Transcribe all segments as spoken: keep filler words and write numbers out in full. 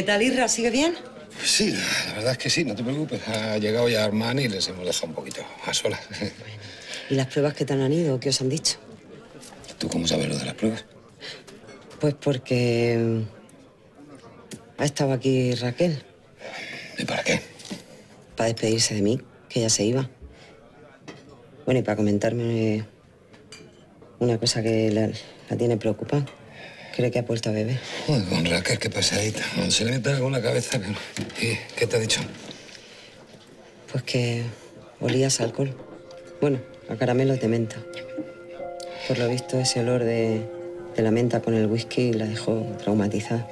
¿Qué tal, Irra? ¿Sigue bien? Pues sí, la verdad es que sí, no te preocupes. Ha llegado ya Armani y les hemos dejado un poquito a solas. Bueno, ¿y las pruebas qué tal han ido? ¿Qué os han dicho? ¿Tú cómo sabes lo de las pruebas? Pues porque ha estado aquí Raquel. ¿Y para qué? Para despedirse de mí, que ya se iba. Bueno, y para comentarme una cosa que la, la tiene preocupada. Cree que ha puesto a beber. Uy, con Raquel, qué pasadita. Se le mete algo en la cabeza. Pero... ¿Y qué te ha dicho? Pues que olías a alcohol. Bueno, a caramelo de menta. Por lo visto, ese olor de, de la menta con el whisky la dejó traumatizada.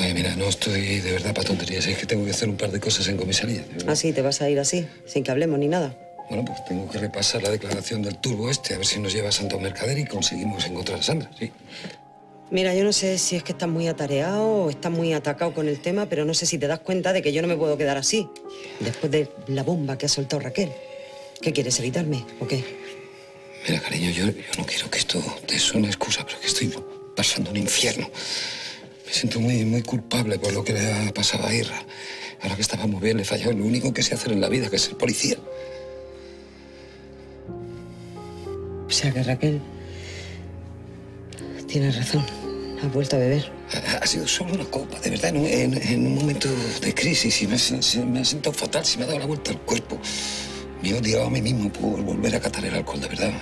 Oye, mira, no estoy de verdad para tonterías. Es que tengo que hacer un par de cosas en comisaría. Ah, sí, ¿te vas a ir así? Sin que hablemos ni nada. Bueno, pues tengo que repasar la declaración del Turbo este, a ver si nos lleva a Santo Mercader y conseguimos encontrar a Sandra, sí. Mira, yo no sé si es que estás muy atareado o estás muy atacado con el tema, pero no sé si te das cuenta de que yo no me puedo quedar así. Después de la bomba que ha soltado Raquel. ¿Qué quieres, evitarme o qué? Mira, cariño, yo, yo no quiero que esto te suene excusa, pero que estoy pasando un infierno. Me siento muy, muy culpable por lo que le ha pasado a Irra. Ahora que estaba muy bien, le he fallado en lo único que sé hacer en la vida, que es ser policía. O sea que Raquel... Tienes razón, has vuelto a beber. Ha, ha sido solo una copa, de verdad, en un, en, en un momento de crisis. Y me, se, me ha sentado fatal, se me ha dado la vuelta al cuerpo. Me he odiado a mí mismo por volver a catar el alcohol, de verdad.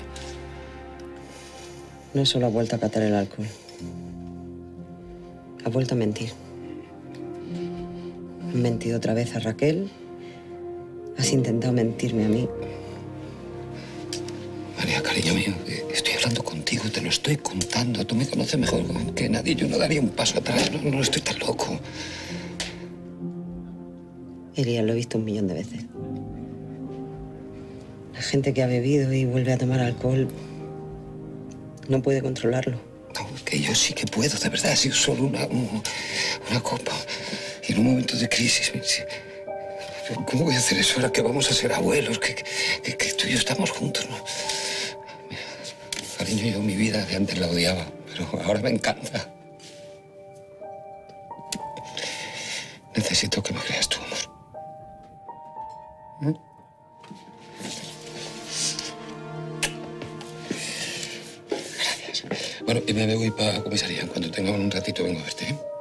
No solo has vuelto a catar el alcohol. Has vuelto a mentir. Has mentido otra vez a Raquel. Has intentado mentirme a mí. María, cariño mío, estoy hablando contigo, te lo estoy contando. Tú me conoces mejor que nadie. Yo no daría un paso atrás, no, no estoy tan loco. Elías, lo he visto un millón de veces. La gente que ha bebido y vuelve a tomar alcohol no puede controlarlo. No, que yo sí que puedo, de verdad. Ha sido solo una, una, una copa. Y en un momento de crisis... ¿Cómo voy a hacer eso ahora que vamos a ser abuelos? Que, que, que tú y yo estamos juntos, ¿no? Cariño, yo mi vida que antes la odiaba, pero ahora me encanta. Necesito que me creas tu amor. ¿Eh? Gracias. Bueno, y me voy para comisaría. Cuando tengamos un ratito vengo a verte, ¿eh?